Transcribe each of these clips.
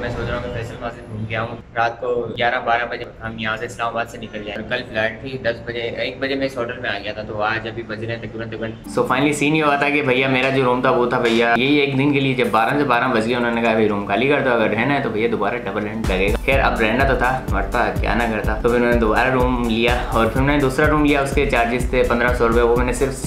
मैं सोच रहा हूँ कि फैसल माजिद घूम गया हूँ। रात को 11-12 बजे हम यहाँ से इस्लामाबाद से निकल जाए। कल फ्लाइट थी 10 बजे 1 बजे मैं इस होटल में आ गया था, तो आज अभी बज रहे हैं तकरीबन। सो फाइनली सीन ये हुआ था कि भैया मेरा जो रूम था वो था भैया यही एक दिन के लिए। जब 12 से 12 बज गए उन्होंने कहा भाई रूम खाली कर दो, अगर रहना है तो भैया दोबारा डबल रेंट लगेगा। खैर अब रहना तो था, मरता क्या ना करता। तो फिर मैंने दोबारा रूम लिया और फिर मैंने दूसरा रूम लिया। उसके चार्जेस थे 1500 रुपये, वो मैंने सिर्फ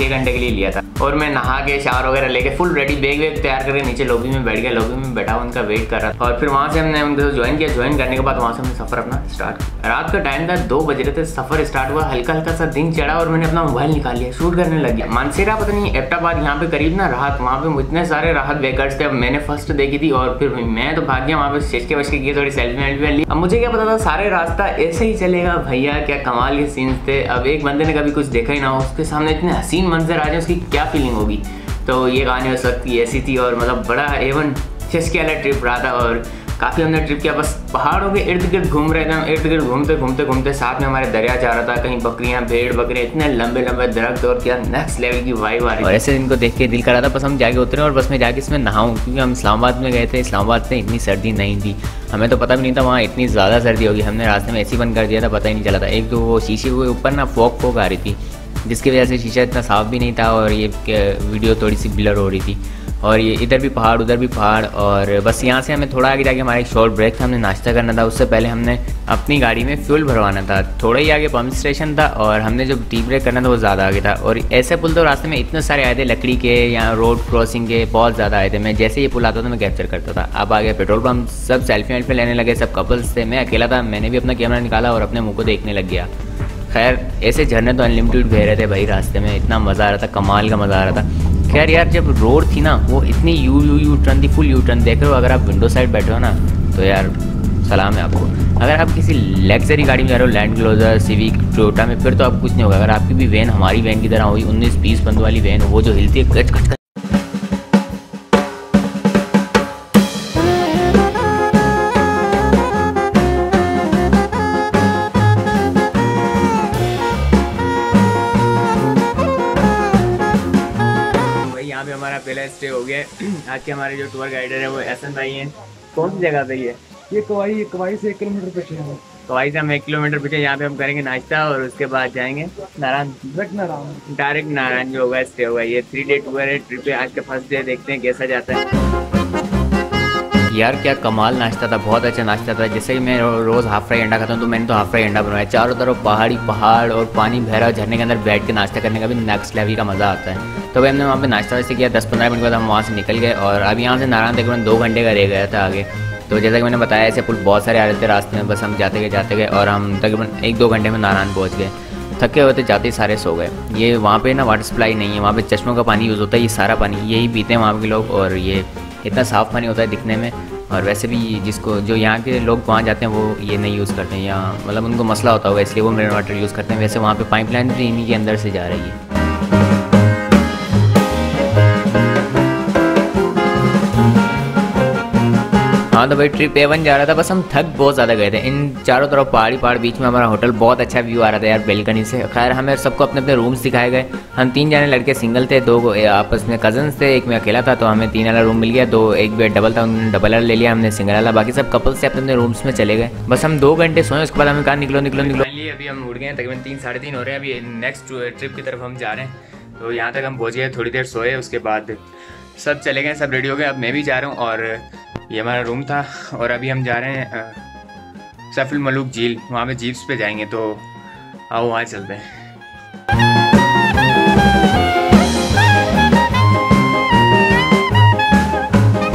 6 घंटे के लिए लिया था। और मैं नहा के शावर वगैरह लेके फुल रेडी बैग वेग तैयार करके नीचे लॉबी में बैठ गया। लॉबी में बैठा उनका वेट कर रहा था और फिर वहाँ से हमने उनको ज्वाइन किया। ज्वाइन करने के बाद वहाँ से हमने सफ़र अपना स्टार्ट किया। रात का टाइम था, 2 बज रहे थे, सफ़र स्टार्ट हुआ। हल्का हल्का सा दिन चढ़ा और मैंने अपना मोबाइल निकाल लिया, शूट करने लग गया। मानसेरा पता नहीं एबटाबाद यहाँ पे करीब ना राहत, वहाँ पे इतने सारे राहत वेकर्स थे। मैंने फर्स्ट देखी थी और फिर मैं तो भाग गया वहाँ पे, सेचके वचके किए, थोड़ी सेल्फी वेल्फी ली। अब मुझे क्या पता था सारे रास्ता ऐसे ही चलेगा। भैया क्या कमाल के सीन्स थे। अब एक बंदे ने कभी कुछ देखा ही ना हो, उसके सामने इतने हसीन मंजर आ जाए, उसकी क्या फीलिंग होगी। तो ये कहानी उस वक्त की ऐसी थी और मतलब बड़ा एवन चस्के वाला ट्रिप रहा था। और काफ़ी हमने ट्रिप किया, बस पहाड़ों के इर्द गिर्द घूम रहे थे हम। इर्द गिर्द घूमते घूमते घूमते साथ में हमारे दरिया जा रहा था, कहीं बकरियां, भेड़ बकरे, इतने लंबे लंबे दरख्त और क्या नेक्स्ट लेवल की वाइब आ रही है। और ऐसे इनको देख के दिल कर रहा था बस हम जाके उतरे और बस मैं जाके इसमें नहाऊं, क्योंकि हम इस्लामाबाद में गए थे। इस्लामाबाद में इतनी सर्दी नहीं थी, हमें तो पता भी नहीं था वहाँ इतनी ज़्यादा सर्दी होगी। हमने रास्ते में एसी बंद कर दिया था, पता ही नहीं चला था। एक तो वो शीशे के ऊपर ना फॉग आ रही थी, जिसकी वजह से शीशा इतना साफ भी नहीं था और ये वीडियो थोड़ी सी ब्लर हो रही थी। और ये इधर भी पहाड़ उधर भी पहाड़। और बस यहाँ से हमें थोड़ा आगे जाके हमारा एक शॉर्ट ब्रेक था, हमने नाश्ता करना था। उससे पहले हमने अपनी गाड़ी में फ्यूल भरवाना था। थोड़ा ही आगे पंप स्टेशन था और हमने जो टी ब्रेक करना था वो ज़्यादा आगे था। और ऐसे पुल तो रास्ते में इतने सारे आए थे, लकड़ी के या रोड क्रॉसिंग के बहुत ज़्यादा आए थे। मैं जैसे ये पुल आता था मैं कैप्चर करता था। अब आगे पेट्रोल पम्प, सब सेल्फी वेल्फी लेने लगे, सब कपल्स थे, मैं अकेला था। मैंने भी अपना कैमरा निकाला और अपने मुँह को देखने लग गया। खैर ऐसे झरने तो अनलिमिटेड बह रहे थे भाई, रास्ते में इतना मज़ा आ रहा था, कमाल का मज़ा आ रहा था। खैर यार जब रोड थी ना वो इतनी यू टर्न थी, फुल यू टर्न। देख रहे हो अगर आप विंडो साइड बैठे हो ना तो यार सलाम है आपको। अगर आप किसी लग्जरी गाड़ी में जा रहे हो, लैंड क्लोजर, सिविक, टोयोटा में, फिर तो आप कुछ नहीं होगा। अगर आपकी भी वैन हमारी वैन की तरह हुई 19-20 पंद वाली वैन हो, वो जो हिलती है कच कच, पहला स्टे हो गया। आज के हमारे जो टूर गाइडर है वो हसन भाई हैं। कौन सी जगह पे ये कवाई से 1 किलोमीटर पीछे है। कवाई से हम 1 किलोमीटर पीछे। यहाँ पे हम करेंगे नाश्ता और उसके बाद जाएंगे नारायण, डायरेक्ट नारायण जो होगा स्टे होगा। ये 3 डे टूर है, ट्रिप पे आज का फर्स्ट डे, देखते हैं कैसा जाता है। यार क्या कमाल नाश्ता था, बहुत अच्छा नाश्ता था। जैसे ही मैं रोज़ हाफ फ्राई अंडा खाता हूँ तो मैंने तो हाफ फ्राई अंडा बनवाया। चारों तरफ पहाड़ी पहाड़ और पानी भरा, झरने के अंदर बैठ के नाश्ता करने का भी नेक्स्ट लेवल का मज़ा आता है। तो भाई हमने वहाँ पे नाश्ता वैसे किया। 10-15 मिनट बाद हम वहाँ से निकल गए और अब यहाँ से नारायण तकरीबन 2 घंटे का रह गया था आगे। तो जैसा कि मैंने बताया ऐसे पुल बहुत सारे आ रहे थे रास्ते में, बस हम जाते गए और हम तकरीबन 1-2 घंटे में नारायण पहुँच गए। थके होते जाते ही सारे सो गए। ये वहाँ पर ना वाटर सप्लाई नहीं है, वहाँ पर चश्मों का पानी यूज़ होता है। ये सारा पानी यही पीते हैं वहाँ के लोग और ये इतना साफ़ पानी होता है दिखने में। और वैसे भी जिसको जो यहाँ के लोग वहाँ जाते हैं वो ये नहीं यूज़ करते हैं, यहाँ मतलब उनको मसला होता होगा इसलिए वो मिनरल वाटर यूज़ करते हैं। वैसे वहाँ पे पाइपलाइन भी इन्हीं के अंदर से जा रही है। हाँ तो भाई ट्रिप A1 जा रहा था, बस हम थक बहुत ज़्यादा गए थे। इन चारों तरफ पहाड़ी पहाड़, बीच में हमारा होटल, बहुत अच्छा व्यू आ रहा था यार बेलकनी से। खैर हमें सबको अपने अपने रूम्स दिखाए गए। हम 3 जाने लड़के सिंगल थे, 2 आपस में कज़न्स थे, एक में अकेला था। तो हमें 3 वाला रूम मिल गया, 2 एक बेड डबल था, उन्होंने डबल वाला ले लिया, हमने सिंगल वाला। बाकी सब कपल्स से अपने अपने रूम्स में चले गए। बस हम 2 घंटे सोए, उसके बाद हमें कहा निकलो। अभी हम उड़ गए हैं, तकरीबन 3 साढ़े 3 हो रहे हैं। अभी नेक्स्ट ट्रिप की तरफ हम जा रहे हैं। तो यहाँ तक हम पहुँच गए, थोड़ी देर सोए, उसके बाद सब चले गए, सब रेडी हो गए। अब मैं भी जा रहा हूँ और ये हमारा रूम था। और अभी हम जा रहे हैं सैफ उल मलूक झील, वहाँ पे जीप्स पे जाएंगे। तो आओ वहाँ चलते हैं।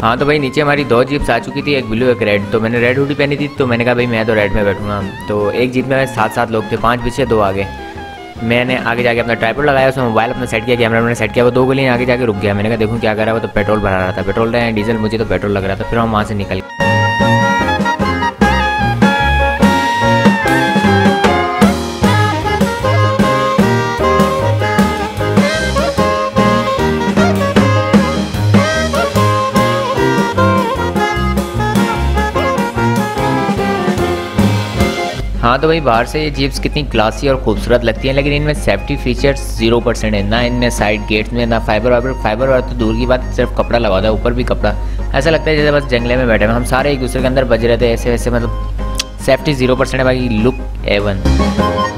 हाँ तो भाई नीचे हमारी 2 जीप्स आ चुकी थी, एक ब्लू एक रेड। तो मैंने रेड हुडी पहनी थी, तो मैंने कहा भाई मैं तो रेड में बैठूंगा। तो एक जीप में 7-7 लोग थे, 5 पीछे 2 आगे। मैंने आगे जाके अपना ट्राइपॉड लगाया, उसमें मोबाइल अपना सेट किया, कैमरा मैंने सेट किया। वो 2 गलियाँ आगे जाके रुक गया। मैंने कहा देखूँ क्या कर रहा है वो, तो पेट्रोल भरा रहा था, पेट्रोल है डीजल, मुझे तो पेट्रोल लग रहा था। फिर हम वहाँ से निकल गए। हाँ तो भाई बाहर से ये जीप्स कितनी क्लासी और खूबसूरत लगती हैं, लेकिन इनमें सेफ्टी फीचर्स 0% है, ना इनमें साइड गेट्स में, ना फाइबर वाइबर तो दूर की बात, सिर्फ कपड़ा लगा हुआ है ऊपर भी कपड़ा। ऐसा लगता है जैसे बस जंगले में बैठे हैं। हम सारे एक दूसरे के अंदर बज रहे थे ऐसे वैसे, मतलब सेफ्टी 0% है भाई, लुक एवन।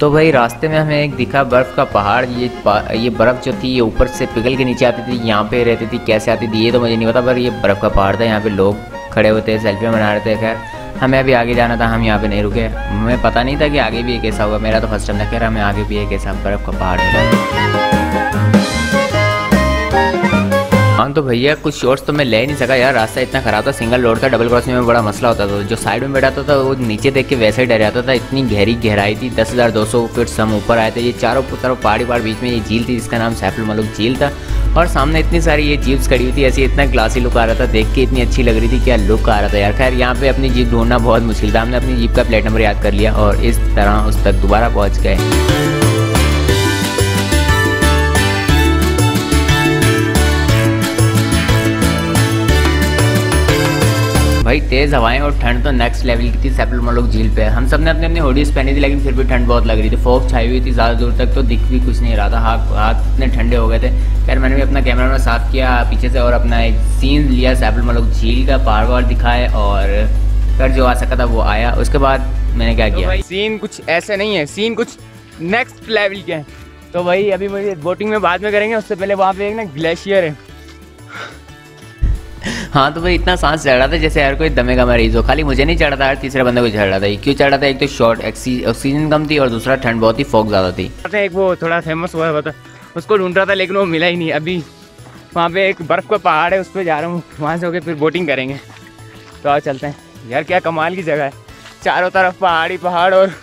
तो भाई रास्ते में हमें एक दिखा बर्फ़ का पहाड़। ये बर्फ़ जो थी ये ऊपर से पिघल के नीचे आती थी, यहाँ पे रहती थी, कैसे आती थी ये तो मुझे नहीं पता, पर ये बर्फ़ का पहाड़ था। यहाँ पे लोग खड़े होते हैं, सेल्फी बना रहे थे। खैर हमें अभी आगे जाना था, हम यहाँ पे नहीं रुके। हमें पता नहीं था कि आगे भी एक ऐसा होगा, मेरा तो फर्स्ट टाइम था। खैर हमें आगे भी एक ऐसा बर्फ़ का पहाड़ मिला। हाँ तो भैया कुछ शॉर्ट्स तो मैं ले नहीं सका यार, रास्ता इतना ख़राब था, सिंगल रोड था, डबल क्रॉसिंग में बड़ा मसला होता था। जो साइड में बैठा था वो नीचे देख के वैसे ही डर जाता था, इतनी गहरी गहराई थी। 10,200 फीट से हम ऊपर आए थे। ये चारों तरफ पहाड़ी पहाड़, बीच में ये झील थी जिसका नाम सैफ उल मलूक झील था, और सामने इतनी सारी ये जीप्स खड़ी हुई थी। ऐसी इतना क्लासी लुक आ रहा था, देख के इतनी अच्छी लग रही थी, क्या लुक आ रहा था यार। खैर यहाँ पे अपनी जीप ढूंढना बहुत मुश्किल था। हमने अपनी जीप का प्लेट नंबर याद कर लिया और इस तरह उस तक दोबारा पहुँच गए। भाई तेज़ हवाएं और ठंड तो नेक्स्ट लेवल की थी सैफ उल मलूक झील पे। हम सब ने अपने अपने हुडीज़ पहनी थी, लेकिन फिर भी ठंड बहुत लग रही थी। फॉग छाई हुई थी, ज़्यादा दूर तक तो दिख भी कुछ नहीं रहा था। हाथ इतने ठंडे हो गए थे। खैर मैंने भी अपना कैमरा में साफ किया पीछे से और अपना एक सीन लिया सैफ उल मलूक झील का, पार वार दिखाए, और फिर जो आ सका था वो आया। उसके बाद मैंने क्या किया, सीन कुछ ऐसे नहीं है, सीन कुछ नेक्स्ट लेवल के हैं। तो भाई अभी मुझे बोटिंग में बाद में करेंगे, उससे पहले वहाँ पर एक ना ग्लेशियर है। हाँ तो भाई इतना सांस चढ़ रहा था जैसे हर कोई दमे का मरीज हो। खाली मुझे नहीं चढ़ा था, हर तीसरे बंदे को चढ़ रहा था। ये क्यों चढ़ रहा था, एक तो शॉर्ट ऑक्सीजन कम थी और दूसरा ठंड बहुत ही, फॉग ज़्यादा थी। एक वो थोड़ा फेमस हुआ था, उसको ढूंढ रहा था लेकिन वो मिला ही नहीं। अभी वहाँ पे एक बर्फ़ का पहाड़ है, उस पर जा रहा हूँ, वहाँ से होकर फिर बोटिंग करेंगे। तो आओ चलते हैं यार, क्या कमाल की जगह है, चारों तरफ पहाड़ी पहाड़ और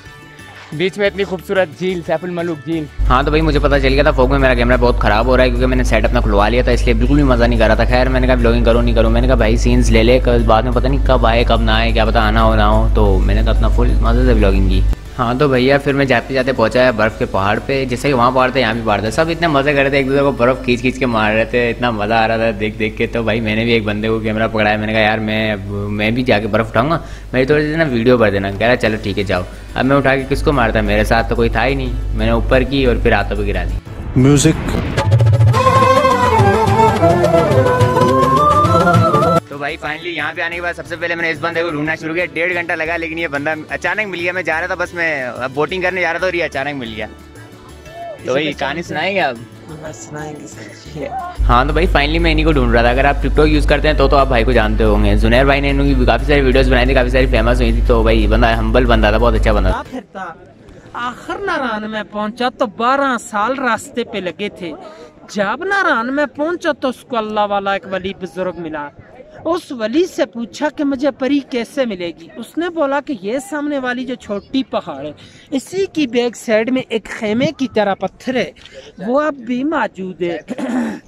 बीच में इतनी खूबसूरत झील सैफ उल मलूक झील। हाँ तो भाई मुझे पता चल गया था फॉग में मेरा कैमरा बहुत ख़राब हो रहा है, क्योंकि मैंने सेट अपना खुलवा लिया था, इसलिए बिल्कुल भी मज़ा नहीं कर रहा था। खैर मैंने कहा ब्लॉगिंग करूँ नहीं करूँ, मैंने कहा भाई सीन्स ले ले, बाद में पता नहीं कब आए कब ना आए, क्या पता आना हो ना हो। तो मैंने तो अपना फुल मज़े से ब्लॉगिंग की। हाँ तो भैया फिर मैं जाते जाते पहुँचा है बर्फ़ के पहाड़ पे। जैसे कि वहाँ पहाड़ था, यहाँ भी पहाड़ था, सब इतने मज़े कर रहे थे, एक दूसरे को बर्फ़ खींच खींच के मार रहे थे, इतना मज़ा आ रहा था देख देख के। तो भाई मैंने भी एक बंदे को कैमरा पकड़ाया, मैंने कहा यार मैं भी जाके बर्फ़ उठाऊंगा, मेरी थोड़ी देर ना वीडियो भर देना। कह रहा चलो ठीक है जाओ। अब मैं उठा के किसको मारता, मेरे साथ तो कोई था ही नहीं। मैंने ऊपर की और फिर हाथों पर गिरा दी। म्यूज़िक भाई फाइनली यहाँ पे आने के बाद सबसे पहले मैंने इस बंदे को ढूंढना शुरू किया। 1.5 घंटा लगा, लेकिन ये बंदा अचानक मिल गया। मैं जा रहा था, बस मैं बोटिंग करने जा रहा था और ये अचानक मिल गया। तो भाई कहानी सुनाएंगे आप? हाँ तो भाई फाइनली मैं इन्हीं को ढूंढ रहा था। अगर आप टिकटॉक यूज़ करते हैं तो आप भाई को जानते होंगे। जुनैद भाई ने इनकी काफ़ी सारी वीडियोज़ बनाई थी, काफ़ी सारी फेमस हुई थी। तो भाई बंदा हम्बल बंदा था, बहुत अच्छा बंदा था। आखिर नारान में पहुँचा तो 12 साल रास्ते पे लगे थे। जब नारान में पहुँचा तो उसको अल्लाह वाला एक वली बुजुर्ग मिला। उस वली से पूछा कि मुझे परी कैसे मिलेगी। उसने बोला कि ये सामने वाली जो छोटी पहाड़ है, इसी की बैक साइड में एक खेमे की तरह पत्थर है, वो अब भी मौजूद है।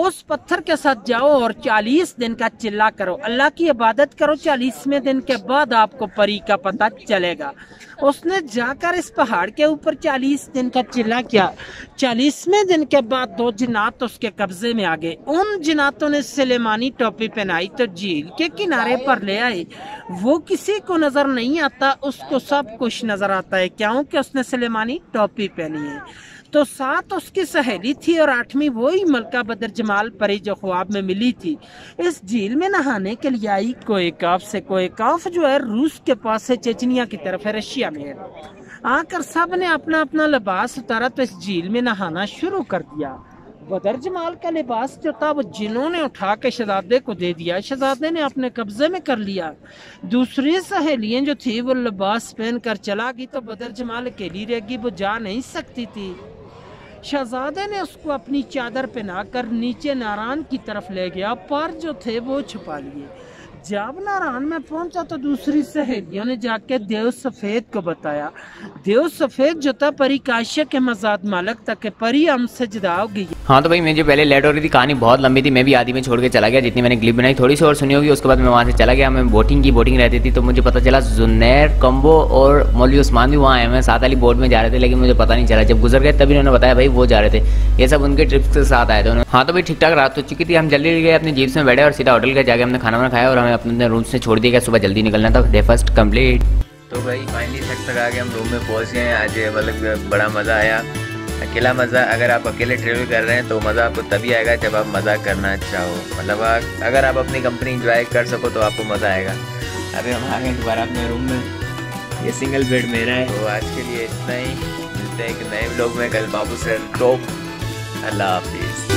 उस पत्थर के साथ जाओ और 40 दिन का चिल्ला करो, अल्लाह की इबादत करो, 40वें दिन के बाद आपको परी का पता चलेगा। उसने जाकर इस पहाड़ के ऊपर 40 दिन का चिल्ला किया। 40वें दिन के बाद 2 जिनात उसके कब्जे में आ गए। उन जिनातों ने सुलेमानी टोपी पहनाई तो झील के किनारे पर ले आए। वो किसी को नजर नहीं आता, उसको सब कुछ नजर आता है, क्योंकि उसने सुलेमानी टोपी पहनी है। तो 7 उसकी सहेली थी और 8वीं वही मलिका बद्रजमाल परी जो ख्वाब में मिली थी। इस झील में नहाने के लिए आई कोएकाफ से। कोएकाफ जो है रूस के पास है, चेचनिया की तरफ है, रशिया में है। आकर सब ने अपना अपना लिबास उतारा तो इस झील में नहाना शुरू कर दिया। बद्रजमाल का लिबास जो था वो जिन्हों ने उठा के शहजादे को दे दिया, शहजादे ने अपने कब्जे में कर लिया। दूसरी सहेलियाँ जो थी वो लिबास पहन कर चला गई तो बद्रजमाल अकेली रह गई, वो जा नहीं सकती थी। शहजादे ने उसको अपनी चादर पहना कर नीचे नारान की तरफ ले गया, पर जो थे वो छुपा लिए। जब नारायण में पहुंचा तो दूसरी सहेलियों ने जाके देव सफेद को बताया। देव सफेद जो था परी काशिया के मजाद मालक तक के परी हमसे जुदा हो गई। हाँ तो भाई मुझे पहले लेट हो रही थी, कहानी बहुत लंबी थी, मैं भी आदि में छोड़ के चला गया। जितनी मैंने क्लिप बनाई थोड़ी सी और सुनी होगी, उसके बाद मैं वहाँ से चला गया। मैं बोटिंग की, बोटिंग रहती थी तो मुझे पता चला जुनैद कॉम्बो और मौलवी उस्मान भी वहाँ आए हुए साथ वाली बोट में जा रहे थे, लेकिन मुझे पता नहीं चला। जब गुजर गए तभी उन्होंने बताया भाई वो जा रहे थे, ये सब उनके ट्रिप के साथ आए थे उन्होंने। हाँ तो भाई ठीक ठाक रात हो चुकी थी, हम जल्दी गए अपनी जीप में बैठे और सीधा होटल के जाके हमने खाना वाना खाया और हमें अपने रूम से छोड़ दिया गया। सुबह जल्दी निकलना था, ब्रेकफास्ट कंप्लीट। तो भाई फाइनली थक थक आके हम रूम में पहुँच गए। आज मतलब बड़ा मज़ा आया, अकेला मज़ा। अगर आप अकेले ट्रेवल कर रहे हैं तो मज़ा आपको तभी आएगा जब आप मज़ा करना चाहो, मतलब अगर आप अपनी कंपनी इंजॉय कर सको तो आपको मज़ा आएगा। अभी हम आ गए दोबारा अपने रूम में, ये सिंगल बेड मेरा है। तो आज के लिए इतना ही, मिलते हैं एक नए ब्लॉग में कल। बाबू सर टॉप, अल्लाह हाफिज़।